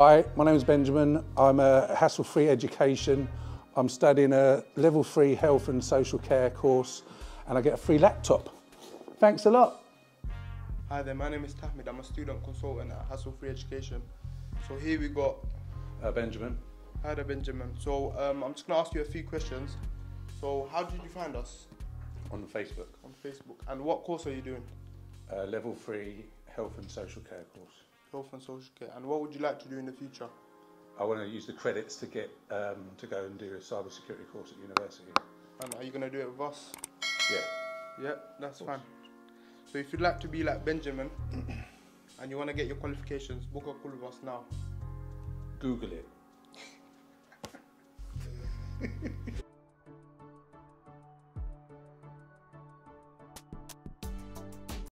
Hi, my name is Benjamin. I'm a hassle-free education. I'm studying a Level 3 health and social care course and I get a free laptop. Thanks a lot. Hi there, my name is Tahmid. I'm a student consultant at Hassle-Free Education. So here we got... Benjamin. Hi there, Benjamin. So I'm just going to ask you a few questions. So how did you find us? On Facebook. On Facebook. And what course are you doing? Level 3 health and social care course. Health and social care. And what would you like to do in the future? I want to use the credits to get to go and do a cyber security course at university. And are you going to do it with us? Yeah. Yeah, that's fine. So if you'd like to be like Benjamin and you want to get your qualifications, book a call with us now. Google it.